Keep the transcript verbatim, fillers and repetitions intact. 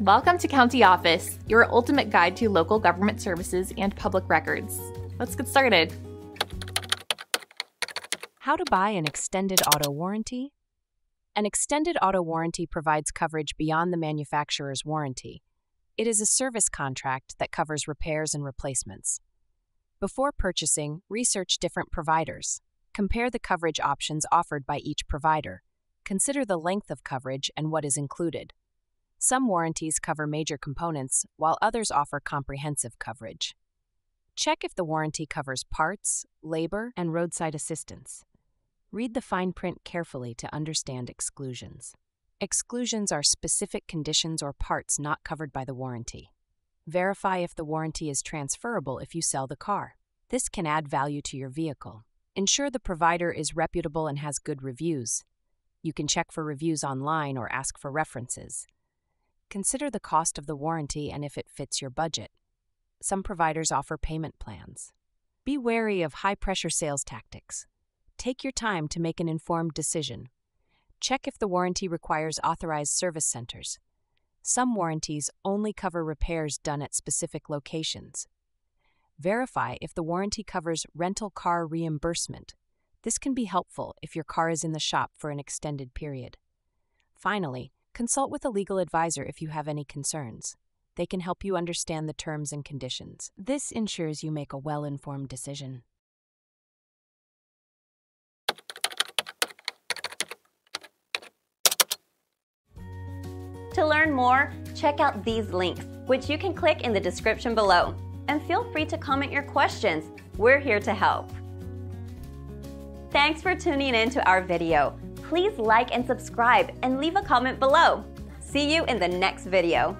Welcome to County Office, your ultimate guide to local government services and public records. Let's get started. How to buy an extended auto warranty? An extended auto warranty provides coverage beyond the manufacturer's warranty. It is a service contract that covers repairs and replacements. Before purchasing, research different providers. Compare the coverage options offered by each provider. Consider the length of coverage and what is included. Some warranties cover major components, while others offer comprehensive coverage. Check if the warranty covers parts, labor, and roadside assistance. Read the fine print carefully to understand exclusions. Exclusions are specific conditions or parts not covered by the warranty. Verify if the warranty is transferable if you sell the car. This can add value to your vehicle. Ensure the provider is reputable and has good reviews. You can check for reviews online or ask for references. Consider the cost of the warranty and if it fits your budget. Some providers offer payment plans. Be wary of high-pressure sales tactics. Take your time to make an informed decision. Check if the warranty requires authorized service centers. Some warranties only cover repairs done at specific locations. Verify if the warranty covers rental car reimbursement. This can be helpful if your car is in the shop for an extended period. Finally, consult with a legal advisor if you have any concerns. They can help you understand the terms and conditions. This ensures you make a well-informed decision. To learn more, check out these links, which you can click in the description below. And feel free to comment your questions. We're here to help. Thanks for tuning in to our video. Please like and subscribe and leave a comment below. See you in the next video.